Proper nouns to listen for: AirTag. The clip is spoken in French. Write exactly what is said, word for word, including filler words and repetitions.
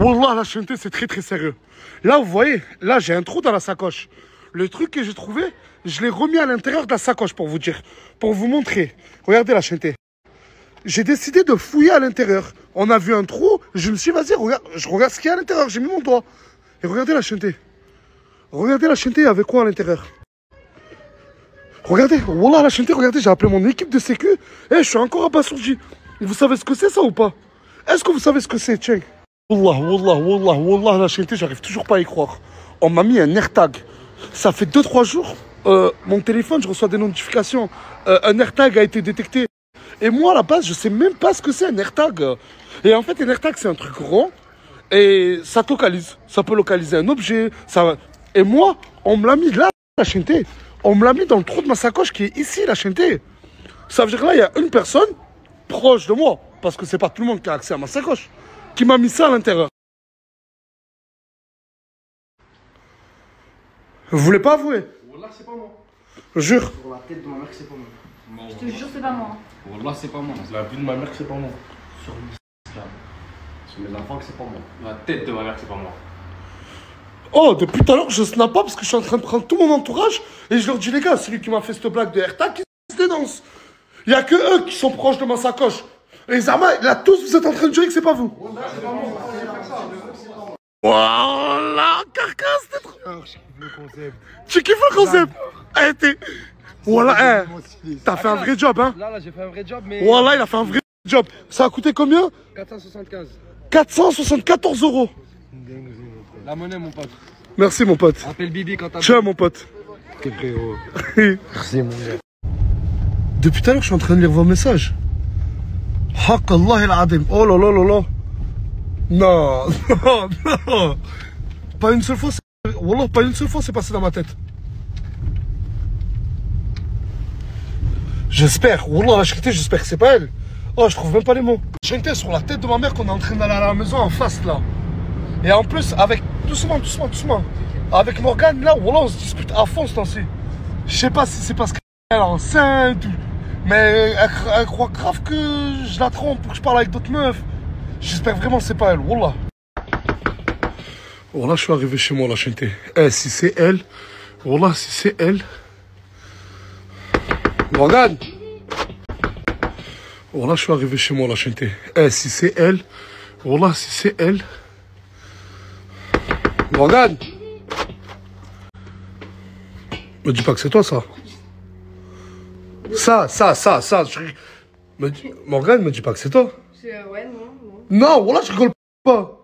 Wallah, la chenté, c'est très très sérieux. Là, vous voyez, là, j'ai un trou dans la sacoche. Le truc que j'ai trouvé, je l'ai remis à l'intérieur de la sacoche pour vous dire, pour vous montrer. Regardez la chenté. J'ai décidé de fouiller à l'intérieur. On a vu un trou, je me suis dit, vas-y, regarde, je regarde ce qu'il y a à l'intérieur. J'ai mis mon doigt. Et regardez la chenté. Regardez la chenté, il y avait quoi à l'intérieur? Regardez, voilà la chenté, regardez, j'ai appelé mon équipe de sécu. Et je suis encore abasourdi. Vous savez ce que c'est ça ou pas? Est-ce que vous savez ce que c'est, Tcheng? Wallah, wallah, wallah, wallah, la chenté, j'arrive toujours pas à y croire. On m'a mis un AirTag. Ça fait deux trois jours, euh, mon téléphone, je reçois des notifications. Euh, un AirTag a été détecté. Et moi, à la base, je sais même pas ce que c'est un AirTag. Et en fait, un AirTag, c'est un truc rond. Et ça te localise. Ça peut localiser un objet. Ça... Et moi, on me l'a mis là, la chenté. On me l'a mis dans le trou de ma sacoche qui est ici, la chenté. Ça veut dire que là, il y a une personne proche de moi, parce que c'est pas tout le monde qui a accès à ma sacoche, qui m'a mis ça à l'intérieur. Vous voulez pas avouer? Wallah, c'est pas moi. Jure. Pour la tête de ma mère, c'est pas moi. Non, je te jure, c'est pas moi. Wallah, c'est pas moi. La vue de ma mère, c'est pas moi. Sur l'Islam. Sur mes enfants, c'est pas moi. La tête de ma mère, c'est pas moi. Oh, depuis tout à l'heure, je snap pas parce que je suis en train de prendre tout mon entourage et je leur dis, les gars, celui qui m'a fait cette blague de AirTag, qui se dénonce. Il n'y a que eux qui sont proches de ma sacoche. Les amas, là, tous, vous êtes en train de jurer que c'est pas vous. Wallah, c'est pas moi. Wallah, carcasse, t'es trop. Tu kiffes le concept? Eh, t'es. Wallah, eh. T'as fait un vrai job, hein? Là, là, j'ai fait un vrai job, mais. Wallah, il a fait un vrai job. Ça a coûté combien? quatre cent soixante-quinze. quatre cent soixante-quatorze euros. La monnaie, mon pote. Merci, mon pote. Appelle Bibi quand t'as. Tiens, mon pote. T'es frérot. Merci, mon gars. Depuis tout à l'heure, je suis en train de lire vos messages. Haq Allah el Adim. Oh là là là là. Non, non, non. Pas une seule fois, Wallah, pas une seule fois, c'est passé dans ma tête. J'espère. Wallah, la chérie, j'espère que c'est pas elle. Oh, je trouve même pas les mots. J'ai une tête sur la tête de ma mère qu'on est en train d'aller à la maison en face, là. Et en plus, avec doucement, doucement, doucement, avec Morgane, là, voilà, on se dispute à fond ce temps-ci. Je sais pas si c'est parce qu'elle est enceinte, mais elle, elle croit grave que je la trompe pour que je parle avec d'autres meufs. J'espère vraiment que c'est pas elle, voilà. Voilà, je suis arrivé chez moi, la chenté. Eh, si c'est elle, voilà, si c'est elle. Morgane. Voilà, je suis arrivé chez moi, la chenté. Eh, si c'est elle, voilà, si c'est elle. Morgane, me dis pas que c'est toi ça. Ça, ça, ça, ça. Je... Me dis... Morgane, me dis pas que c'est toi. Euh, ouais, non, non. Non, voilà, je rigole pas.